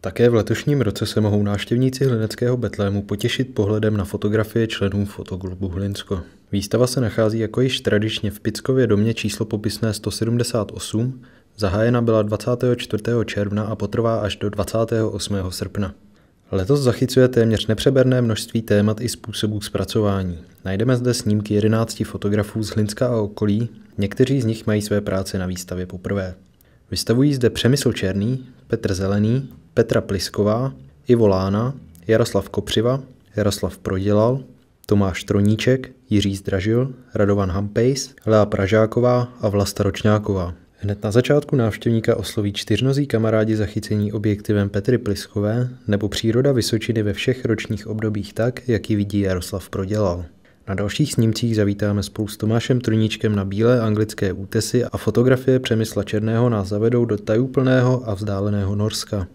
Také v letošním roce se mohou návštěvníci hlineckého Betlému potěšit pohledem na fotografie členů fotoklubu Hlinsko. Výstava se nachází jako již tradičně v Pickově domě číslo popisné 178, zahájena byla 24. června a potrvá až do 28. srpna. Letos zachycuje téměř nepřeberné množství témat i způsobů zpracování. Najdeme zde snímky 11 fotografů z Hlinska a okolí, někteří z nich mají své práce na výstavě poprvé. Vystavují zde Přemysl Černý, Petr Zelený, Petra Plisková, Ivo Lána, Jaroslav Kopřiva, Jaroslav Prodělal, Tomáš Troníček, Jiří Zdražil, Radovan Hampejs, Lea Pražáková a Vlasta Ročňáková. Hned na začátku návštěvníka osloví čtyřnozí kamarádi zachycení objektivem Petry Pliskové nebo příroda Vysočiny ve všech ročních obdobích tak, jak ji vidí Jaroslav Prodělal. Na dalších snímcích zavítáme spolu s Tomášem Troníčkem na bílé anglické útesy a fotografie Přemysla Černého nás zavedou do tajuplného a vzdáleného Norska.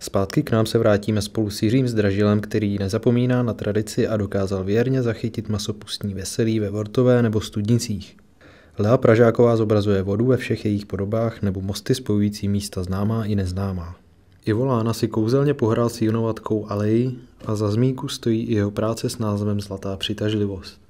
Zpátky k nám se vrátíme spolu s Jiřím Zdražilem, který nezapomíná na tradici a dokázal věrně zachytit masopustní veselí ve Vortové nebo Studnicích. Lea Pražáková zobrazuje vodu ve všech jejich podobách nebo mosty spojující místa známá i neznámá. Ivo Lána si kouzelně pohrál s Junovatkou alejí a za zmínku stojí i jeho práce s názvem Zlatá přitažlivost.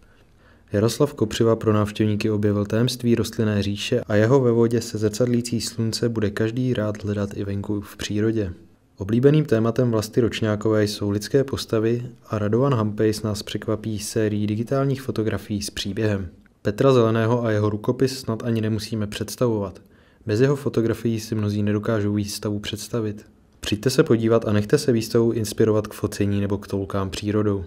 Jaroslav Kopřiva pro návštěvníky objevil tajemství rostlinné říše a jeho ve vodě se zrcadlící slunce bude každý rád hledat i venku v přírodě. Oblíbeným tématem Vlasty Ročňákové jsou lidské postavy a Radovan Hampejs nás překvapí sérií digitálních fotografií s příběhem. Petra Zeleného a jeho rukopis snad ani nemusíme představovat. Bez jeho fotografií si mnozí nedokážou výstavu představit. Přijďte se podívat a nechte se výstavu inspirovat k focení nebo k toulkám přírodou.